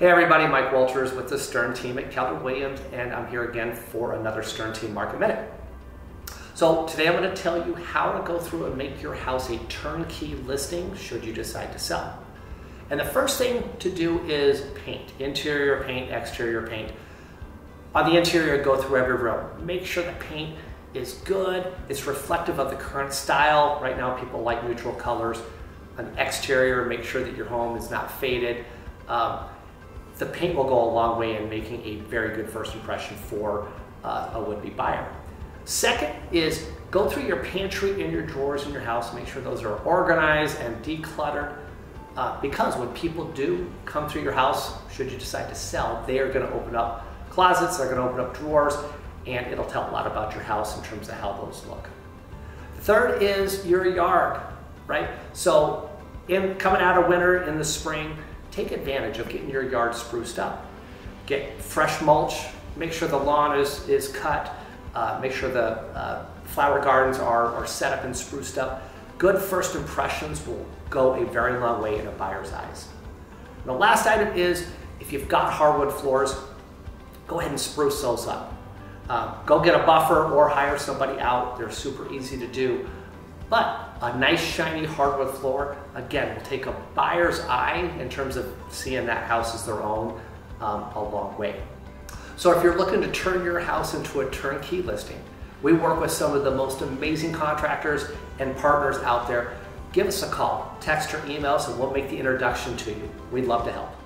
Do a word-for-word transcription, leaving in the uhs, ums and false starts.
Hey everybody, Mike Walters with the Stern Team at Keller Williams, and I'm here again for another Stern Team Market Minute. So today I'm going to tell you how to go through and make your house a turnkey listing should you decide to sell. And the first thing to do is paint. Interior paint, exterior paint. On the interior, go through every room. Make sure the paint is good, it's reflective of the current style. Right now people like neutral colors. On the exterior, make sure that your home is not faded. Um, The paint will go a long way in making a very good first impression for uh, a would-be buyer. Second is go through your pantry and your drawers in your house, make sure those are organized and decluttered, uh, because when people do come through your house, should you decide to sell, they are going to open up closets, they're going to open up drawers, and it'll tell a lot about your house in terms of how those look. Third is your yard, right? So in coming out of winter, in the spring, take advantage of getting your yard spruced up. Get fresh mulch, make sure the lawn is, is cut, uh, make sure the uh, flower gardens are, are set up and spruced up. Good first impressions will go a very long way in a buyer's eyes. And the last item is, if you've got hardwood floors, go ahead and spruce those up. Uh, go get a buffer or hire somebody out, they're super easy to do. But a nice shiny hardwood floor, again, will take a buyer's eye in terms of seeing that house as their own um, a long way. So if you're looking to turn your house into a turnkey listing, we work with some of the most amazing contractors and partners out there. Give us a call, text or email, and we'll make the introduction to you. We'd love to help.